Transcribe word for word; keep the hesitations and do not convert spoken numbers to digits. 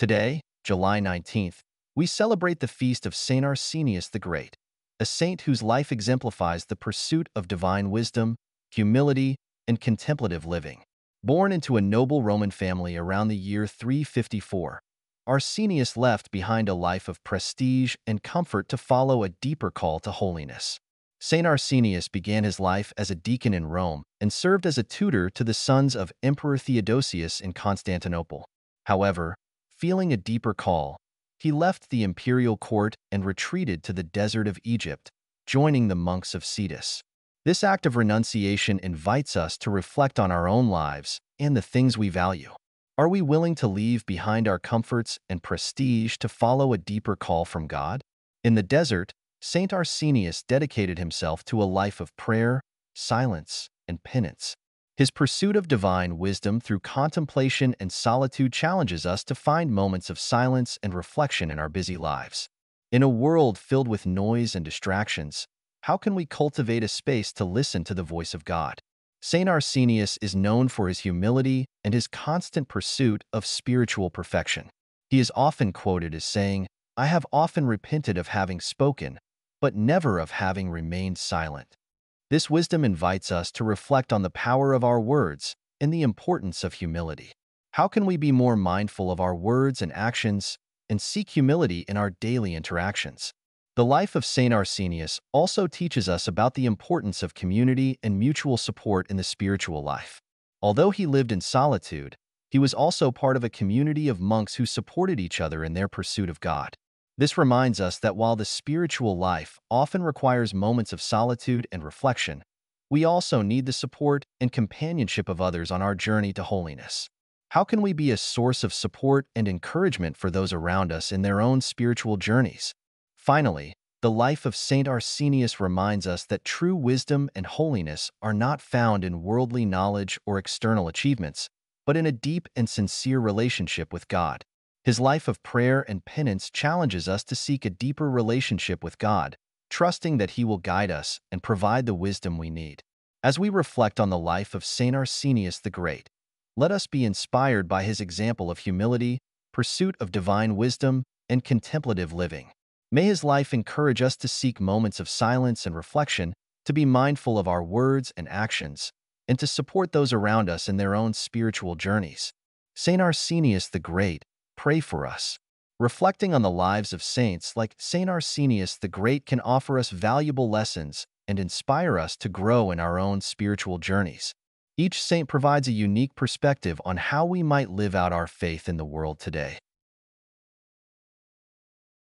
Today, July nineteenth, we celebrate the feast of Saint Arsenius the Great, a saint whose life exemplifies the pursuit of divine wisdom, humility, and contemplative living. Born into a noble Roman family around the year three fifty-four, Arsenius left behind a life of prestige and comfort to follow a deeper call to holiness. Saint Arsenius began his life as a deacon in Rome and served as a tutor to the sons of Emperor Theodosius in Constantinople. However, feeling a deeper call, he left the imperial court and retreated to the desert of Egypt, joining the monks of Scetis. This act of renunciation invites us to reflect on our own lives and the things we value. Are we willing to leave behind our comforts and prestige to follow a deeper call from God? In the desert, Saint Arsenius dedicated himself to a life of prayer, silence, and penance. His pursuit of divine wisdom through contemplation and solitude challenges us to find moments of silence and reflection in our busy lives. In a world filled with noise and distractions, how can we cultivate a space to listen to the voice of God? Saint Arsenius is known for his humility and his constant pursuit of spiritual perfection. He is often quoted as saying, "I have often repented of having spoken, but never of having remained silent." This wisdom invites us to reflect on the power of our words and the importance of humility. How can we be more mindful of our words and actions and seek humility in our daily interactions? The life of Saint Arsenius also teaches us about the importance of community and mutual support in the spiritual life. Although he lived in solitude, he was also part of a community of monks who supported each other in their pursuit of God. This reminds us that while the spiritual life often requires moments of solitude and reflection, we also need the support and companionship of others on our journey to holiness. How can we be a source of support and encouragement for those around us in their own spiritual journeys? Finally, the life of Saint Arsenius reminds us that true wisdom and holiness are not found in worldly knowledge or external achievements, but in a deep and sincere relationship with God. His life of prayer and penance challenges us to seek a deeper relationship with God, trusting that He will guide us and provide the wisdom we need. As we reflect on the life of Saint Arsenius the Great, let us be inspired by his example of humility, pursuit of divine wisdom, and contemplative living. May his life encourage us to seek moments of silence and reflection, to be mindful of our words and actions, and to support those around us in their own spiritual journeys. Saint Arsenius the Great, pray for us. Reflecting on the lives of saints like Saint Arsenius the Great can offer us valuable lessons and inspire us to grow in our own spiritual journeys. Each saint provides a unique perspective on how we might live out our faith in the world today.